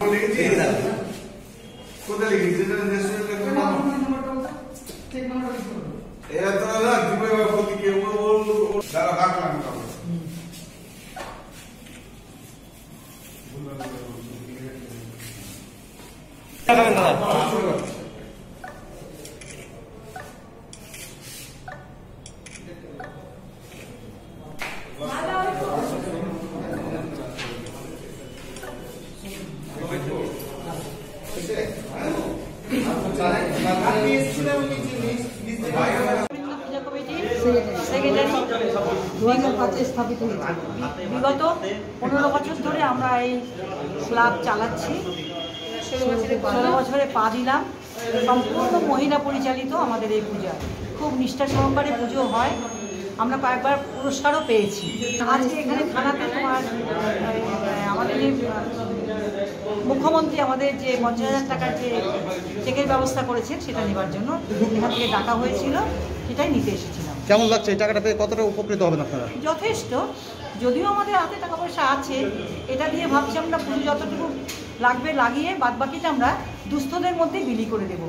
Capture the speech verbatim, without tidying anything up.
বিগত পনেরো বছর ধরে আমরা এই ক্লাব চালাচ্ছি, ষোলো বছরে পা দিলাম। সম্পূর্ণ মহিলা পরিচালিত আমাদের এই পূজা, খুব নিষ্ঠা সহকারে পুজো হয়। আমরা কয়েকবার পুরস্কারও পেয়েছি। আজকে এখানে থানাতে তোমার আমাদের মুখ্যমন্ত্রী আমাদের যে পঞ্চাশ হাজার টাকার যে চেকের ব্যবস্থা করেছেন সেটা নেবার জন্য এখান থেকে ডাকা হয়েছিল, সেটাই নিতে এসেছিলাম। কেমন লাগছে এই টাকাটা পেয়ে? কতটা উপকৃত হবেন আপনারা? যথেষ্ট, যদিও আমাদের হাতে টাকা পয়সা আছে, এটা দিয়ে ভাবছি আমরা পুজো যতটুকু লাগবে লাগিয়ে বাদ বাকিটা আমরা দুস্থদের মধ্যে বিলি করে দেবো।